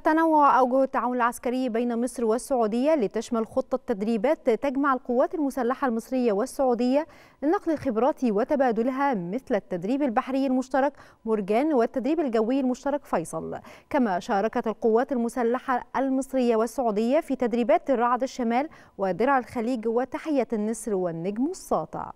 تتنوع أوجه التعاون العسكري بين مصر والسعودية لتشمل خطة تدريبات تجمع القوات المسلحة المصرية والسعودية لنقل الخبرات وتبادلها مثل التدريب البحري المشترك مرجان والتدريب الجوي المشترك فيصل. كما شاركت القوات المسلحة المصرية والسعودية في تدريبات الرعد الشمال ودرع الخليج وتحية النسر والنجم الساطع.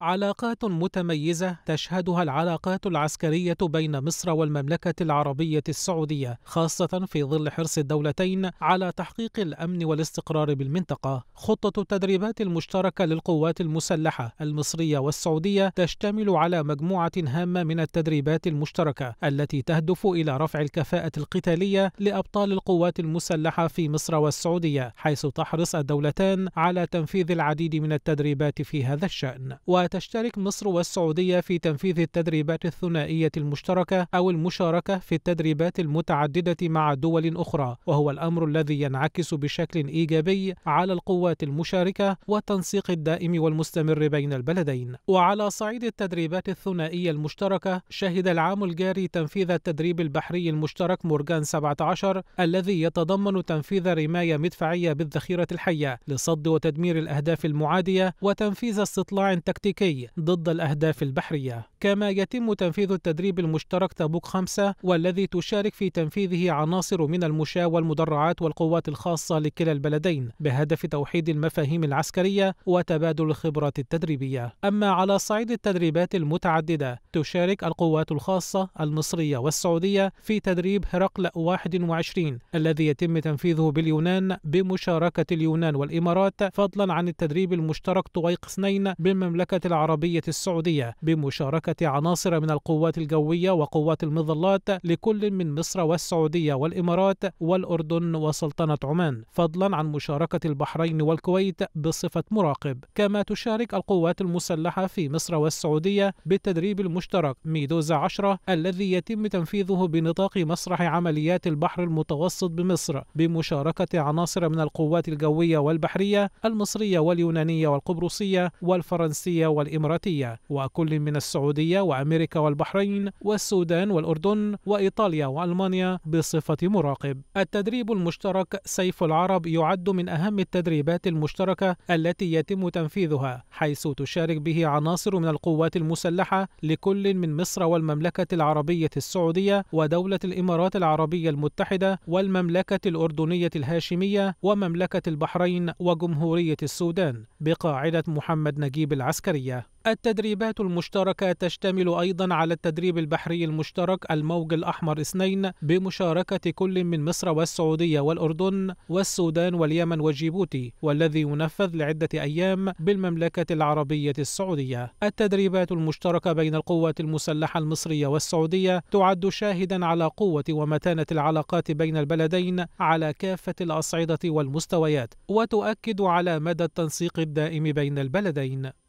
علاقات متميزة تشهدها العلاقات العسكرية بين مصر والمملكة العربية السعودية، خاصة في ظل حرص الدولتين على تحقيق الأمن والاستقرار بالمنطقة. خطة التدريبات المشتركة للقوات المسلحة المصرية والسعودية تشتمل على مجموعة هامة من التدريبات المشتركة التي تهدف إلى رفع الكفاءة القتالية لأبطال القوات المسلحة في مصر والسعودية، حيث تحرص الدولتان على تنفيذ العديد من التدريبات في هذا الشأن. تشترك مصر والسعودية في تنفيذ التدريبات الثنائية المشتركة أو المشاركة في التدريبات المتعددة مع دول أخرى، وهو الأمر الذي ينعكس بشكل إيجابي على القوات المشاركة والتنسيق الدائم والمستمر بين البلدين. وعلى صعيد التدريبات الثنائية المشتركة، شهد العام الجاري تنفيذ التدريب البحري المشترك مرجان 17 الذي يتضمن تنفيذ رماية مدفعية بالذخيرة الحية لصد وتدمير الأهداف المعادية وتنفيذ استطلاع تكتيكي ضد الأهداف البحرية. كما يتم تنفيذ التدريب المشترك تبوك 5 والذي تشارك في تنفيذه عناصر من المشاة والمدرعات والقوات الخاصة لكلا البلدين بهدف توحيد المفاهيم العسكرية وتبادل الخبرات التدريبية. أما على صعيد التدريبات المتعددة، تشارك القوات الخاصة المصرية والسعودية في تدريب هرقل 21 الذي يتم تنفيذه باليونان بمشاركة اليونان والإمارات، فضلا عن التدريب المشترك طويق 2 بالمملكة العربية السعودية بمشاركة عناصر من القوات الجوية وقوات المظلات لكل من مصر والسعودية والإمارات والأردن وسلطنة عمان، فضلا عن مشاركة البحرين والكويت بصفة مراقب. كما تشارك القوات المسلحة في مصر والسعودية بالتدريب المشترك ميدوز 10 الذي يتم تنفيذه بنطاق مسرح عمليات البحر المتوسط بمصر بمشاركة عناصر من القوات الجوية والبحرية المصرية واليونانية والقبرصية والفرنسية والإماراتية، وكل من السعودية وأمريكا والبحرين والسودان والأردن وإيطاليا وألمانيا بصفة مراقب. التدريب المشترك سيف العرب يعد من أهم التدريبات المشتركة التي يتم تنفيذها، حيث تشارك به عناصر من القوات المسلحة لكل من مصر والمملكة العربية السعودية ودولة الإمارات العربية المتحدة والمملكة الأردنية الهاشمية ومملكة البحرين وجمهورية السودان بقاعدة محمد نجيب العسكرية. التدريبات المشتركة تشتمل أيضا على التدريب البحري المشترك الموج الأحمر إثنين بمشاركة كل من مصر والسعودية والأردن والسودان واليمن وجيبوتي، والذي ينفذ لعدة أيام بالمملكة العربية السعودية. التدريبات المشتركة بين القوات المسلحة المصرية والسعودية تعد شاهدا على قوة ومتانة العلاقات بين البلدين على كافة الأصعدة والمستويات، وتؤكد على مدى التنسيق الدائم بين البلدين.